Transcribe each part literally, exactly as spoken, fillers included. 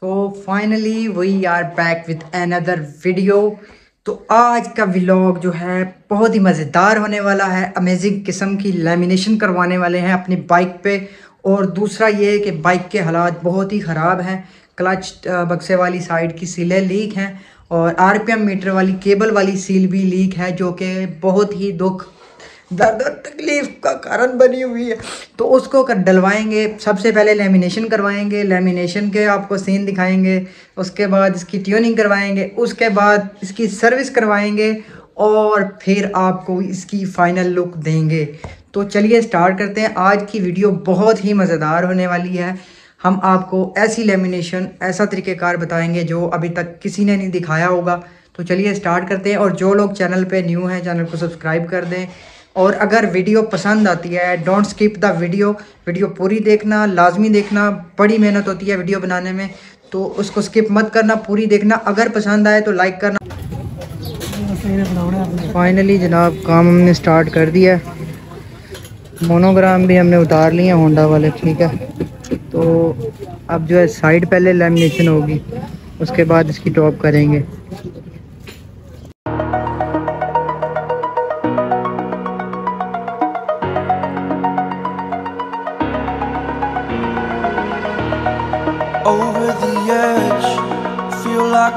So finally we are back with another video। तो आज का व्लॉग जो है बहुत ही मज़ेदार होने वाला है। अमेजिंग किस्म की लैमिनेशन करवाने वाले हैं अपनी बाइक पे। और दूसरा ये है कि बाइक के हालात बहुत ही ख़राब हैं। क्लच बक्से वाली साइड की सीलें लीक हैं और आरपीएम मीटर वाली केबल वाली सील भी लीक है, जो कि बहुत ही दुख दर्द और तकलीफ़ का कारण बनी हुई है। तो उसको कर डलवाएंगे। सबसे पहले लेमिनेशन करवाएंगे, लेमिनेशन के आपको सीन दिखाएंगे। उसके बाद इसकी ट्यूनिंग करवाएंगे, उसके बाद इसकी सर्विस करवाएंगे और फिर आपको इसकी फ़ाइनल लुक देंगे। तो चलिए स्टार्ट करते हैं। आज की वीडियो बहुत ही मज़ेदार होने वाली है। हम आपको ऐसी लेमिनेशन, ऐसा तरीक़ेकार बताएंगे जो अभी तक किसी ने नहीं दिखाया होगा। तो चलिए स्टार्ट करते हैं। और जो लोग चैनल पे न्यू हैं, चैनल को सब्सक्राइब कर दें। और अगर वीडियो पसंद आती है, don't skip the video, video पूरी देखना, लाजमी देखना। बड़ी मेहनत होती है वीडियो बनाने में, तो उसको स्किप मत करना, पूरी देखना। अगर पसंद आए तो लाइक करना। फाइनली जनाब काम हमने स्टार्ट कर दिया। मोनोग्राम भी हमने उतार लिए होंडा वाले, ठीक है। तो अब जो है साइड पहले लैमिनेशन होगी, उसके बाद इसकी टॉप करेंगे। Over the edge, feel like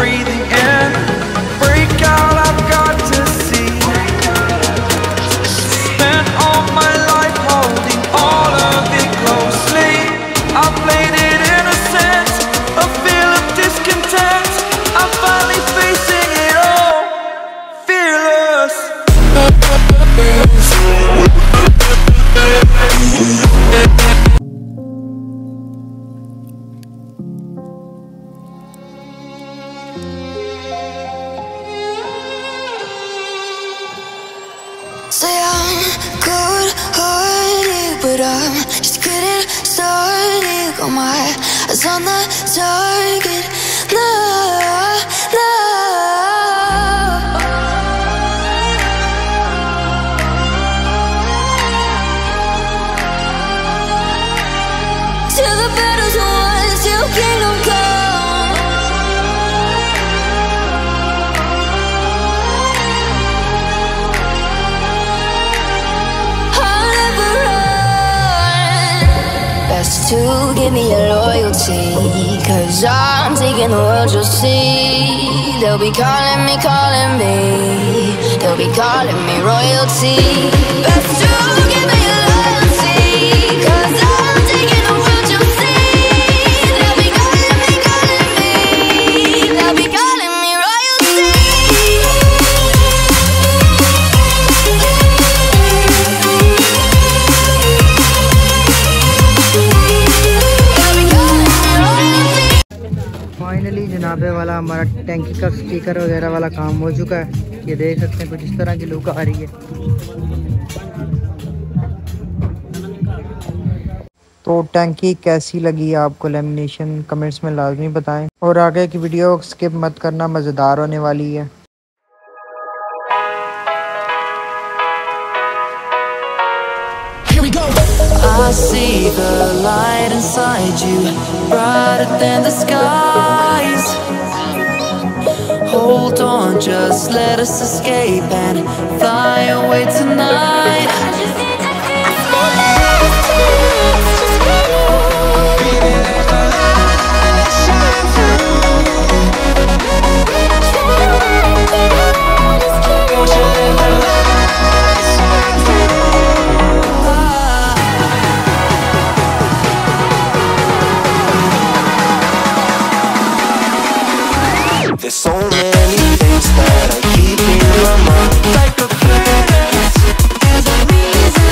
breathing in. Break out, I've got to see. Say I'm cold-hearted, but I'm just getting started. Got my eyes on the target now, now. Till the battle's won, till kingdom come. To give me your loyalty, cause I'm taking the world, you'll see. They'll be calling me, calling me, they'll be calling me royalty. Best to give me your loyalty, cause I'm taking the world, you'll see. They'll be calling me, calling me, they'll be calling me royalty. Finally जनाबे वाला हमारा टैंकी का sticker वगैरह वाला काम हो चुका है। ये देख सकते हैं कुछ इस तरह की लुक आ रही है। तो टैंकी कैसी लगी आपको लेमिनेशन, कमेंट्स में लाजमी बताएं। और आगे की वीडियो स्किप मत करना, मज़ेदार होने वाली है। I see the light inside you, brighter than the skies. Hold on, just let us escape and fly away tonight. I just need to feel my life, just feel it. Baby, let my light shine through. Won't you let my light shine through? There's so many things that I keep in my mind, like a curse, there's a reason.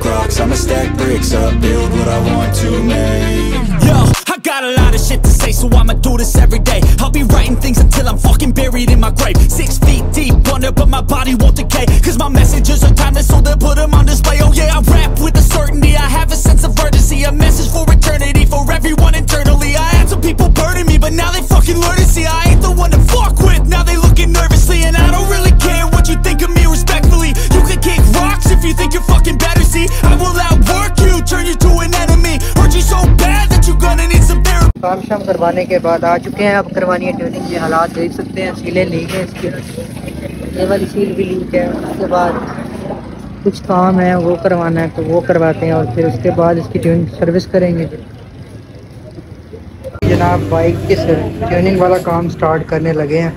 stack rocks, I'ma stack bricks up, build what I want to make. Yo, I got a lot of shit to say, so I'ma do this every day. I'll be writing things until I'm fucking buried in my grave. Six feet deep under, but my body won't decay, cause my messages are timeless, so they'll put them on display. Oh yeah, I rap with a certainty, I have a sense of urgency, a message for eternity, for everyone internally. I had some people burning me, but now they fucking learn to see I ain't the one to fuck with, now they looking nervously. And I don't really care what you think of me, respectfully. You can kick rocks if you think you're fucking better, see I will outwork you, turn you to an enemy, hurt you so bad that you're gonna need some therapy. काम शाम करवाने के बाद आ चुके हैं, अब करवानी है ट्यूनिंग। ये हालात देख सकते हैं, सीलें लीक हैं, इसकी ये वाली सील भी लीक है। उसके बाद कुछ काम है वो करवाना है, तो वो करवाते हैं और फिर उसके बाद इसकी ट्यूनिंग सर्विस करेंगे। जनाब बाइक के ट्यूनिंग वाला काम स्टार्ट करने लगे हैं।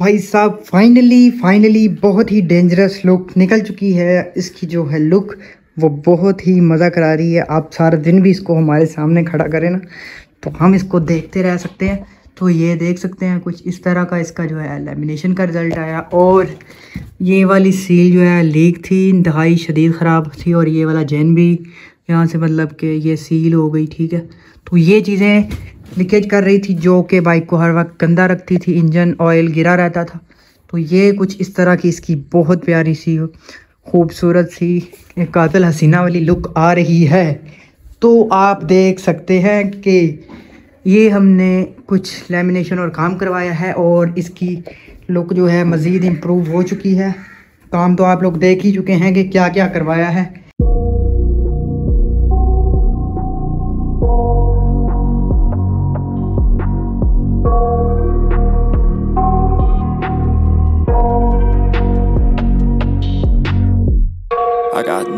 भाई साहब फाइनली फाइनली बहुत ही डेंजरस लुक निकल चुकी है। इसकी जो है लुक वो बहुत ही मज़ा करा रही है। आप सारा दिन भी इसको हमारे सामने खड़ा करें ना तो हम इसको देखते रह सकते हैं। तो ये देख सकते हैं कुछ इस तरह का इसका जो है लैमिनेशन का रिज़ल्ट आया। और ये वाली सील जो है लीक थी, इंतहाई शदीद ख़राब थी। और ये वाला जैन भी यहाँ से मतलब कि ये सील हो गई, ठीक है। तो ये चीज़ें लीकेज कर रही थी जो कि बाइक को हर वक्त गंदा रखती थी, इंजन ऑयल गिरा रहता था। तो ये कुछ इस तरह की इसकी बहुत प्यारी सी खूबसूरत सी एक कातिल हसीना वाली लुक आ रही है। तो आप देख सकते हैं कि ये हमने कुछ लैमिनेशन और काम करवाया है और इसकी लुक जो है मज़ीद इम्प्रूव हो चुकी है। काम तो आप लोग देख ही चुके हैं कि क्या क्या करवाया है।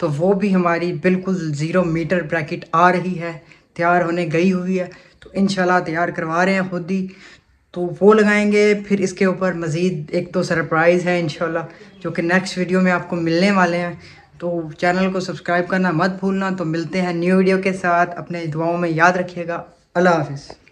तो वो भी हमारी बिल्कुल ज़ीरो मीटर ब्रैकेट आ रही है, तैयार होने गई हुई है। तो इंशाल्लाह तैयार करवा रहे हैं खुद ही, तो वो लगाएंगे। फिर इसके ऊपर मज़ीद एक तो सरप्राइज़ है इंशाल्लाह जो कि नेक्स्ट वीडियो में आपको मिलने वाले हैं। तो चैनल को सब्सक्राइब करना मत भूलना। तो मिलते हैं न्यू वीडियो के साथ, अपने दुआओं में याद रखिएगा। अल्लाह हाफिज़।